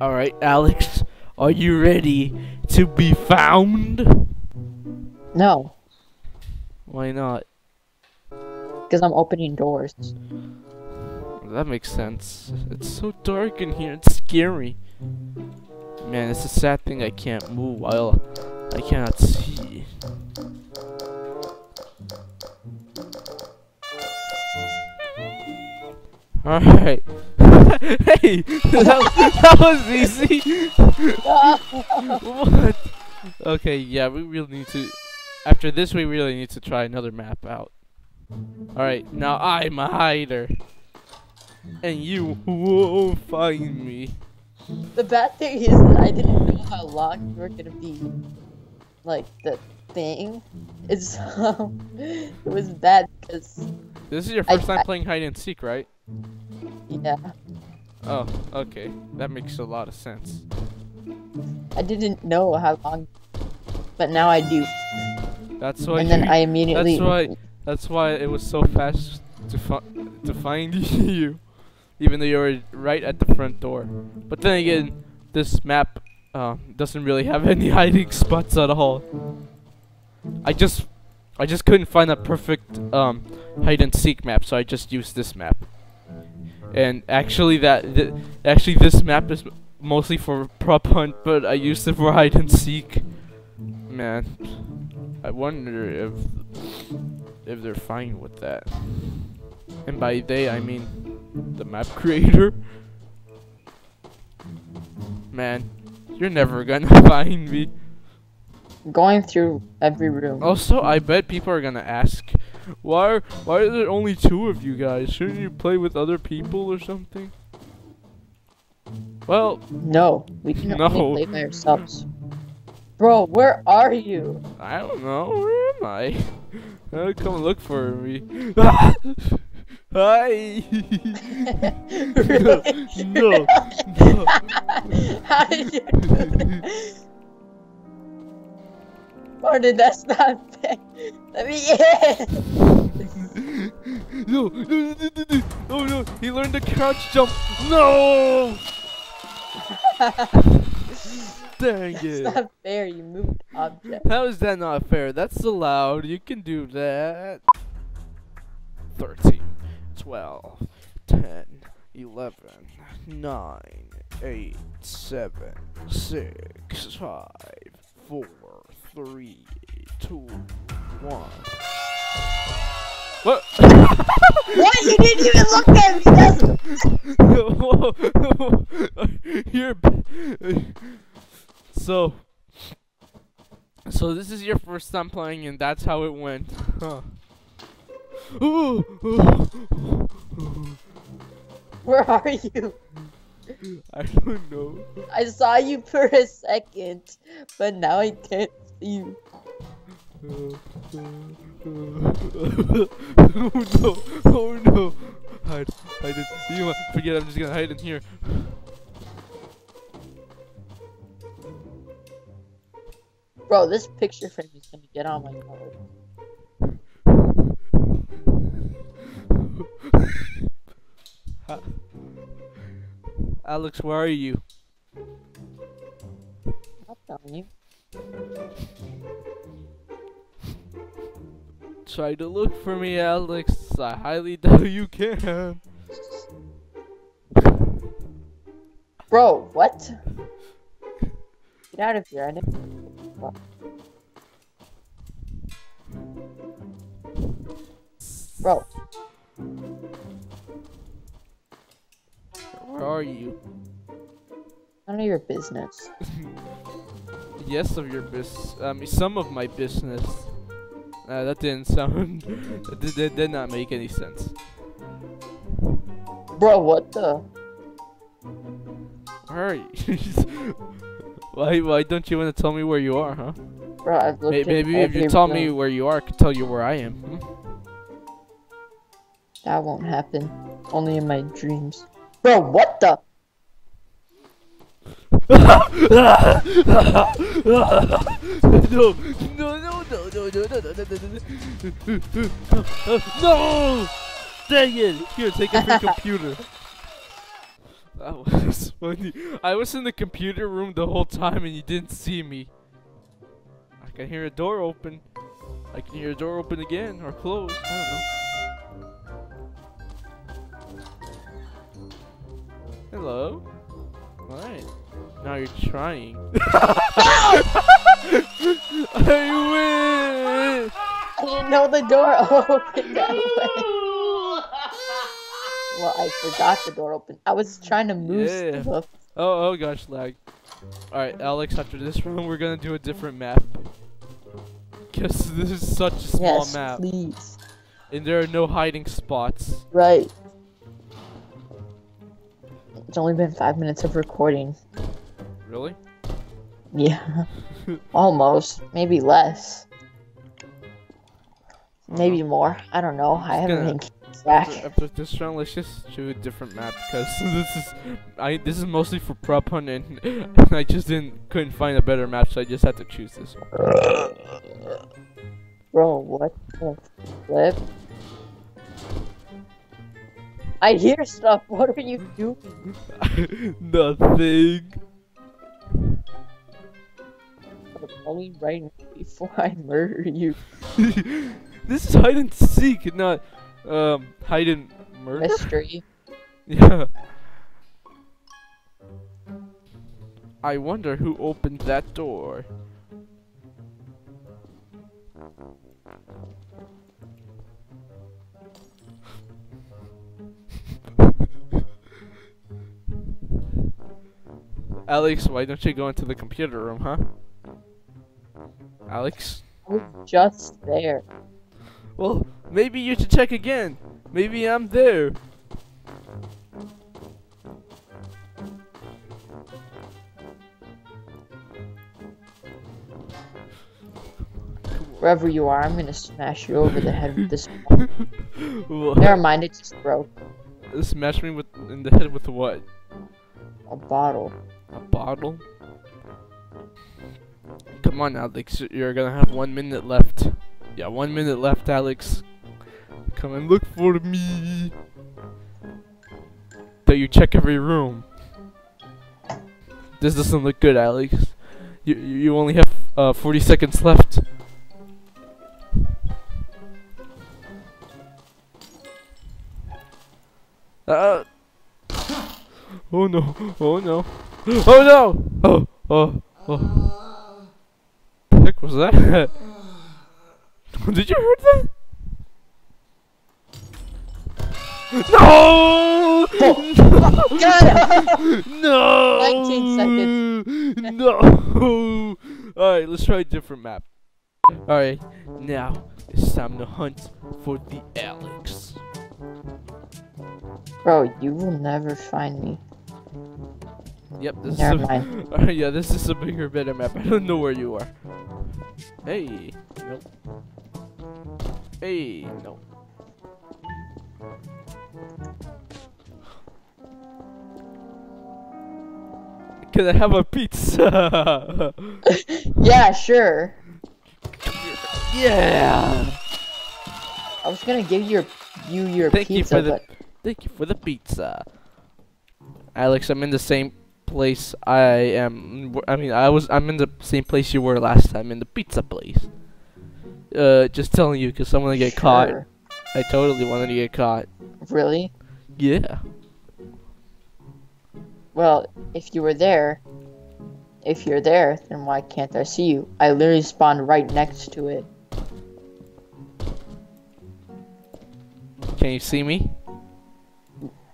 Alright, Alex, are you ready to be found? No. Why not? Because I'm opening doors. That makes sense. It's so dark in here, it's scary. Man, it's a sad thing I can't move while I cannot see. Alright. Hey! That was easy! What? Okay, yeah, we really need to... After this, we really need to try another map out. Alright, now I'm a hider. And you won't find me. The bad thing is that I didn't know how locked you were gonna be. Like, the thing. It's so... It was bad because... This is your first time playing hide and seek, right? Yeah. Oh, okay. That makes a lot of sense. I didn't know how long, but now I do. That's why. And then I immediately. That's why it was so fast to find you, even though you were right at the front door. But then again, this map doesn't really have any hiding spots at all. I just couldn't find a perfect hide and seek map, so I just used this map. And actually, this map is mostly for prop hunt, but I used it for hide and seek. Man, I wonder if they're fine with that. And by they, I mean the map creator. Man, you're never gonna find me. Going through every room. Also, I bet people are gonna ask, why are there only 2 of you guys? Shouldn't you play with other people or something? Well, no, we can't play by ourselves. Bro, where are you? I don't know. Where am I? Come look for me. Hi. Really? No. How did you do that? Martin, that's not fair. Let me in. No. Oh no, he learned the crouch jump. No! Dang it. That's not fair, you moved object. How is that not fair? That's allowed, you can do that. 13, 12, 10, 11, 9, 8, 7, 6, 5, 4, 3, 2, 1. What? What? You didn't even look at me. Whoa. You're so this is your first time playing, and that's how it went, huh? Where are you? I don't know. I saw you for a second, but now I can't see you. Oh no! Hide it. You forget. I'm just gonna hide in here. Bro, this picture frame is gonna get on my nerves. Huh? Alex, where are you? I'm telling you. Try to look for me, Alex. I highly doubt you can. Bro, what? Get out of here, I didn't. Bro. Where are you? None of your business. Yes, of your business. I mean, some of my business. That didn't sound. That did not make any sense. Bro, what the? Where are you? Why don't you want to tell me where you are, huh? Bro, I've looked. Maybe if you tell me where you are, I can tell you where I am. That won't happen. Only in my dreams. Bro, what the? No! Dang it! Here, take it from your computer. That was funny. I was in the computer room the whole time and you didn't see me. I can hear a door open. I can hear a door open again or close. I don't know. Hello? Alright. Now you're trying. I win! I didn't know the door opened that way. Well, I forgot the door opened. I was trying to move stuff. Oh, oh gosh, lag. Alright, Alex, after this round, we're gonna do a different map. Because this is such a small map. Please. And there are no hiding spots. Right. It's only been 5 minutes of recording. Really? Yeah. Almost. Maybe less. Maybe more. I don't know. I haven't been. After this round, let's just do a different map because this is mostly for prop hunt, and I just couldn't find a better map, so I just had to choose this one. Bro, what the flip? I hear stuff. What are you doing? Nothing. Only right before I murder you. This is hide and seek, not. Hide and murder? Mystery. Yeah. I wonder who opened that door. Alex, why don't you go into the computer room, huh? Alex? I was just there. Well, maybe you should check again. Maybe I'm there. Wherever you are, I'm gonna smash you over the head with this. Never mind, it just broke. Smash me in the head with what? A bottle. A bottle? Come on, Alex. You're gonna have 1 minute left. Yeah, 1 minute left, Alex. Come and look for me. Though you check every room. This doesn't look good, Alex. You only have 40 seconds left. Oh no! Oh no! Oh no! Oh! Oh! Oh! What the heck was that? Did you hear that? No! Oh. No! 19 seconds. No! Alright, let's try a different map. Alright, now it's time to hunt for the Alex. Bro, you will never find me. Yep, this Never is mind. Yeah, this is a bigger, better map. I don't know where you are. Hey. Nope. Hey, no. Can I have a pizza? Yeah, sure. Yeah. I was gonna give your pizza. Thank you for the pizza. Alex, I'm in the same place I'm in the same place you were last time, in the pizza place. Just telling you, because I'm gonna get caught. I totally wanted to get caught. Really? Yeah. Well, if you're there, then why can't I see you? I literally spawned right next to it. Can you see me?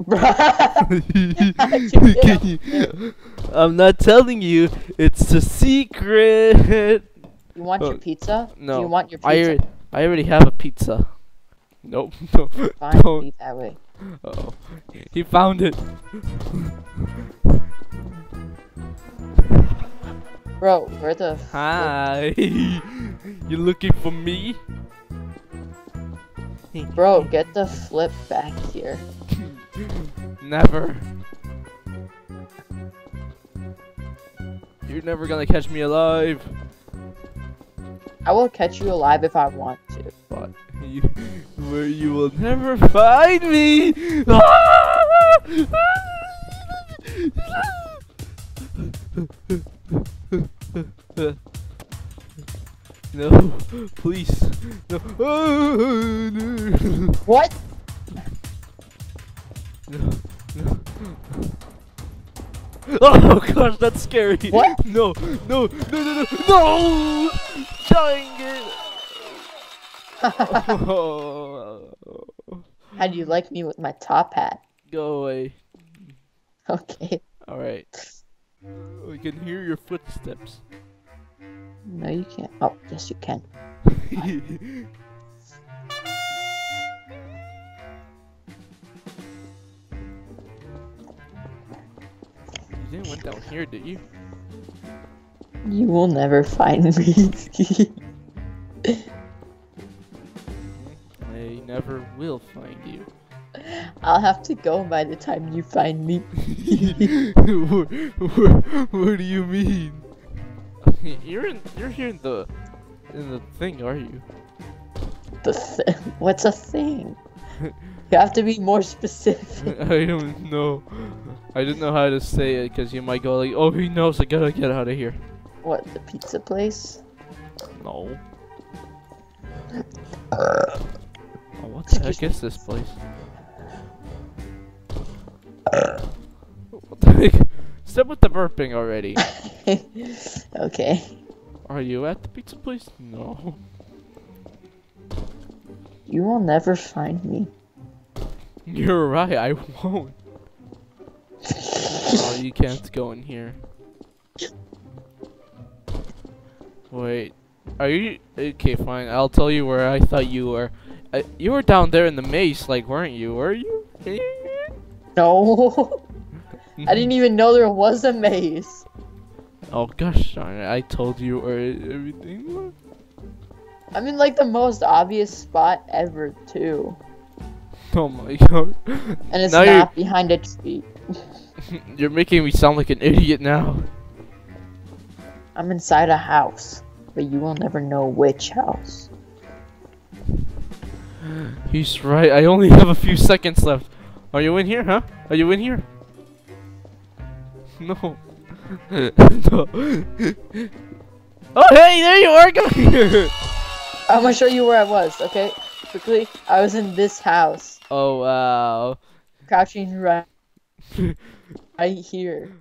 I'm not telling you. It's a secret. You want your pizza? No. Do you want your pizza? I already have a pizza. Nope. No. Fine, don't. Eat that way. Uh-oh. He found it. Bro, where the... Hi. You looking for me? Bro, get the flip back here. Never. You're never gonna catch me alive. I will catch you alive if I want to. But where you will never find me. No, please. No. What? No, no. Oh gosh, that's scary. What? No, no, no, no, no, no! Dang it! Oh. How do you like me with my top hat? Go away. Okay. Alright. We can hear your footsteps. No, you can't. Oh, yes, you can. You didn't went down here, did you? You will never find me. I never will find you. I'll have to go by the time you find me. What do you mean? You're here in the thing, are you? The thing? What's a thing? You have to be more specific. I don't know. I didn't know how to say it because you might go like, oh, he knows, I gotta get out of here. What, the pizza place? No. Oh, what the heck is this place? What the heck? Stop with the burping already. Okay. Are you at the pizza place? No. You will never find me. You're right, I won't. Oh, you can't go in here. Wait. Are you... Okay, fine. I'll tell you where I thought you were. You were down there in the maze, like, weren't you? Were you? No. I didn't even know there was a maze. Oh gosh darn it, I told you where everything was. I'm in like the most obvious spot ever too. Oh my god. And it's now not behind a tree. You're making me sound like an idiot now. I'm inside a house, but you will never know which house. He's right, I only have a few seconds left. Are you in here, huh? Are you in here? No. No. Oh, hey, there you are! Come here! I'm gonna show you where I was, okay? Quickly. I was in this house. Oh, wow. Crouching right here.